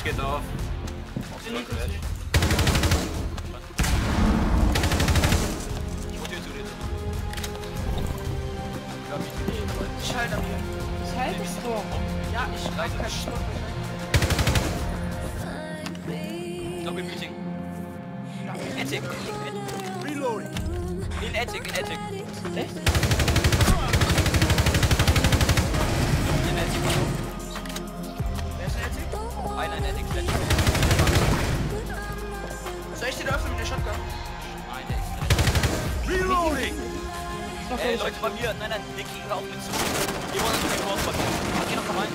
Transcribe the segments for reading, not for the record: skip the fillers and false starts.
Flash geht auf. Ich wurde hier zu dir. Ich halte ab hier. Ich halte es doch. Ja, ich reite keinen Sturm. Doppel Meeting. Attic. Reloading. In Attic, in Attic. Echt? In Attic, warum? Einer in Attic, der soll ich den öffnen mit der Shotgun? Nein, der ist nicht. Reloading! Ey, Leute, bei mir. Nein, nein, wir kriegen da auch mit zu. Wir wollen uns den Kurs verdienen. Geh noch mal rein.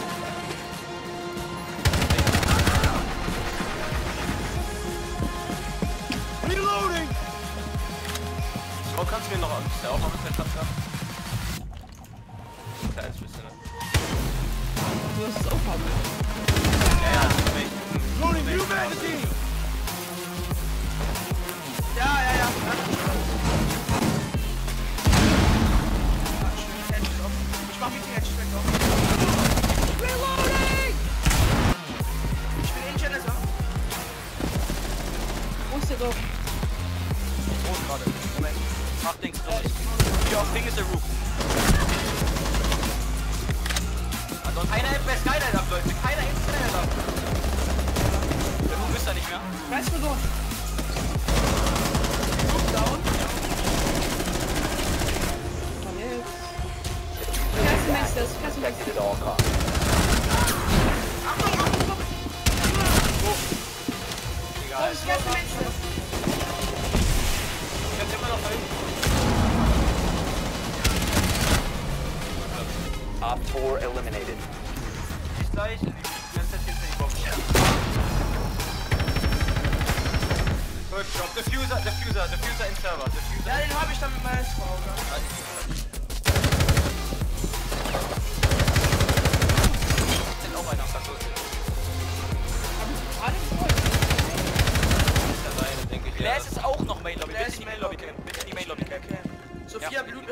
Reloading! Oh, kannst du mir noch an? Ist der auch noch mit der Shotgun? Kleines bisschen, ne? Du hast es auch haben. Loading new magazine! Ja, ja, ja. Ich mach mit die Headshot auf. Reloading! Ich bin in Genesis. Wo ist der drauf? Rot gerade. Moment. Mach Dings drauf. Hier auf Ding ist der Roof. Ansonsten keiner hilft mehr Skyline-Up, Leute. Keiner hilft Skyline-Up. Ist er nicht mehr? Weißt du so? Look down. Good job. Diffuser in Server. Diffuser. Ja, den hab ich dann mit meiner SV. Sind auch einer auf der Soße. Hab ich gerade gefolgt. Denke ich. Glass ist auch noch Main Lobby. Bitte in die Main Lobby. Bitte in die Main Lobby. Sophia Blut.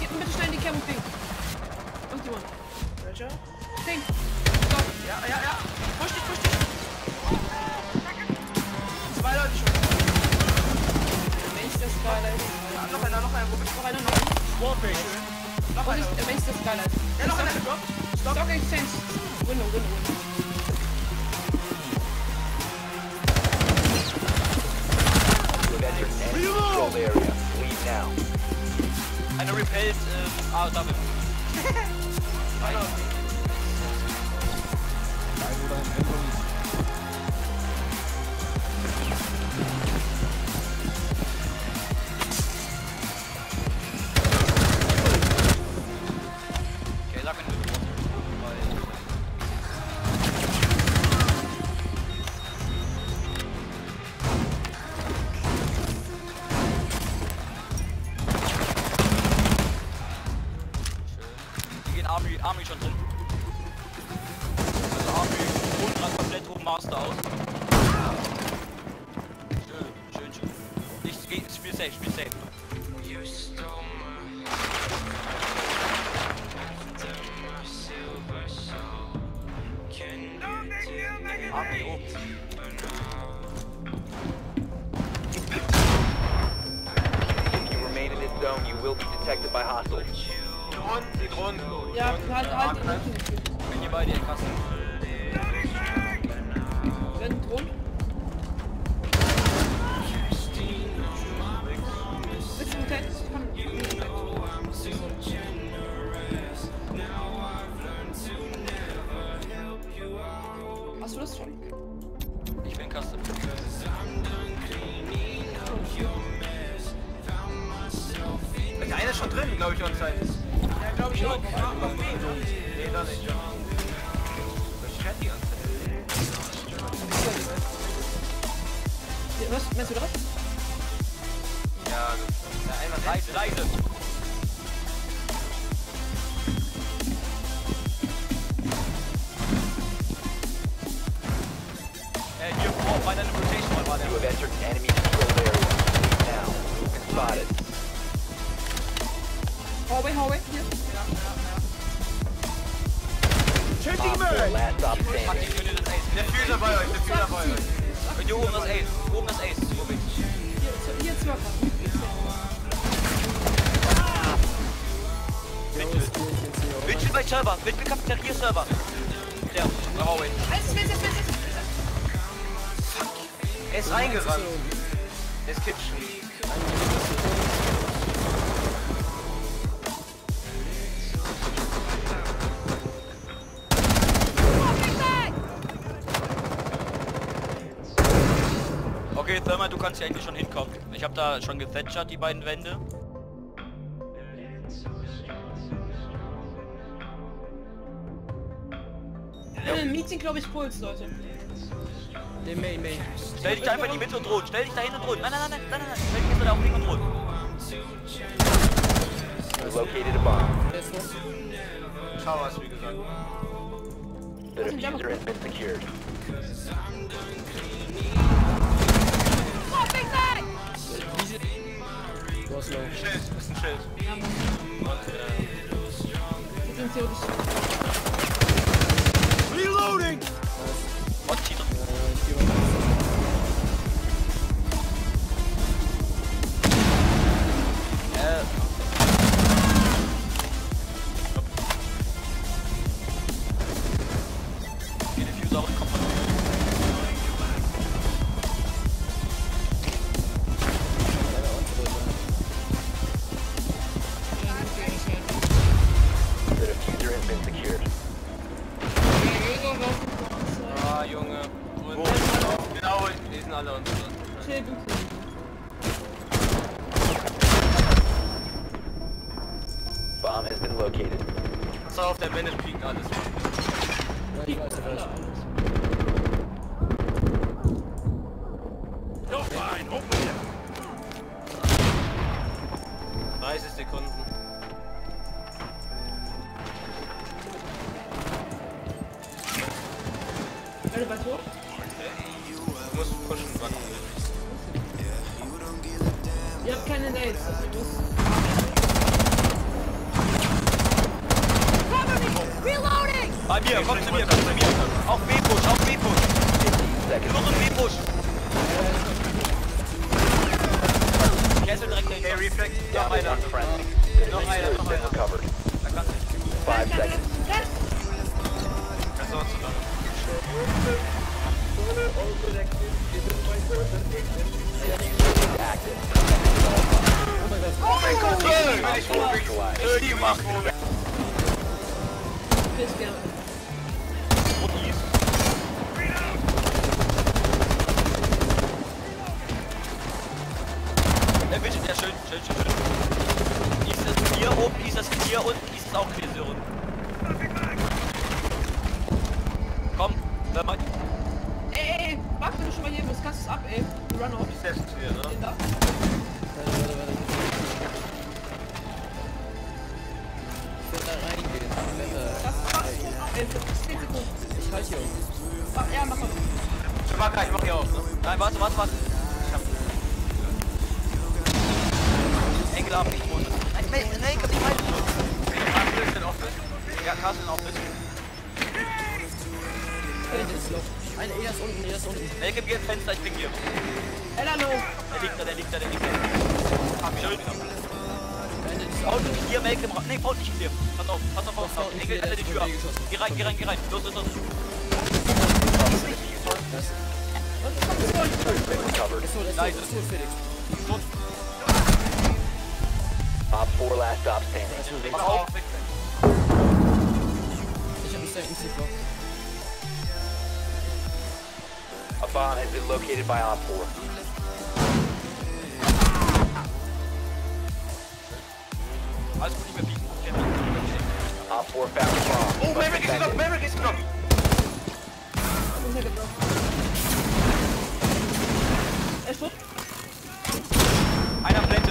Gib mir bitte schnell die Cam und Ding. Und die One. Welcher? Ding. Stop. Ja, ja, ja. Push dich, push dich. Zwei Leute schon. Mensch, das ist geil. Ja, noch einer. Wo bist du? Noch einer. Mensch, das ist geil. Ja, noch einer. Stop. Stock Exchange. Window. Area. Leave now. Einer repelled AW. Okay, lock into the Army schon drin. Also Army holt gerade komplett oben Master aus. Schön. Ich spiel safe. Army oben. If you remain in this zone, you will be detected by hostiles. Die Drohnen. Ja, halt die. Bin hier bei dir, Kassel. Wenn Drohnen? Willst du den Test? Hast du das schon? Ich bin Kassel. Einer ist schon drin, glaube ich, on-site. Ja, glaube ich auch. Nee, da nicht. Was meinst du das? Ja, einmal leise. Hier vor, bei deiner Rotation war der. You have entered an enemy controlled area. Leave now. It's spotted. Hallway, hier. Ja. Töte die Mölle! Der Füße bei euch, Und hier oben das Ace, Hier ist Mörder. Mitchell bei Server, Mitchell Cafeteria-Server. Ja, Hallway. Er ist reingerannt. Er ist Kitchen. Okay, Thermal, du kannst hier eigentlich schon hinkommen. Ich habe da schon gethatchert, die beiden Wände. Meeting, glaube ich, Puls, Leute. Main. Stell dich da einfach in die Mitte und drohen. Stell dich da hin und drohen. Nein. Stell dich da auch hin und drohen. Located a bomb. Schau, was wie gesagt. The diffuser has been secured. Das ist ein Schild. Reloading! Und Tito. Die Diffuser auch kommt von. Bomb has been located. So auf der Wende piekt alles. Noch ein, open hier. 30 Sekunden. Warte, was hoch? Ich muss pushen, wann ihr habt keine Nails, also Reloading! Bei mir, komm zu mir, Auf B-Push, Nur so ein B-Push! Castle direkt dahinter. Hey, Reflex, noch einer. Noch einer. Da kannst du. 5 seconds. Kannst du uns zu Oh mein Gott! Ich bin gemacht! Please go. What do you use? Der Vision, ja, schön. Ist das hier oben, ist das hier unten, ist das auch hier so unten. Komm, da mal. Ey, warte, du schon mal hier bist, kannst du es ab, ey. Run-off. Ist das hier, ne? Ich halte hier auf. Ja, mach auf. Ich mach hier auf. Ne? Nein, warte. Ich hab... Enkel haben nicht Mund. Nein, kann ich halten. Castle ist denn offen. Ja, Castle ist offen. Eine, er ist unten. Enkel, geh ins Fenster, ich bin hier. Hello. Der liegt da. Hab mich schon genommen. Paul nicht hier, Melke braucht. Nee, Paul nicht hier. Pass auf. Engel, alle die Tür ab. Geh rein. Los. Nice. Alles gut, nicht mehr biegen. Oh, Maverick ist genommen! Es wird. Einer blendet.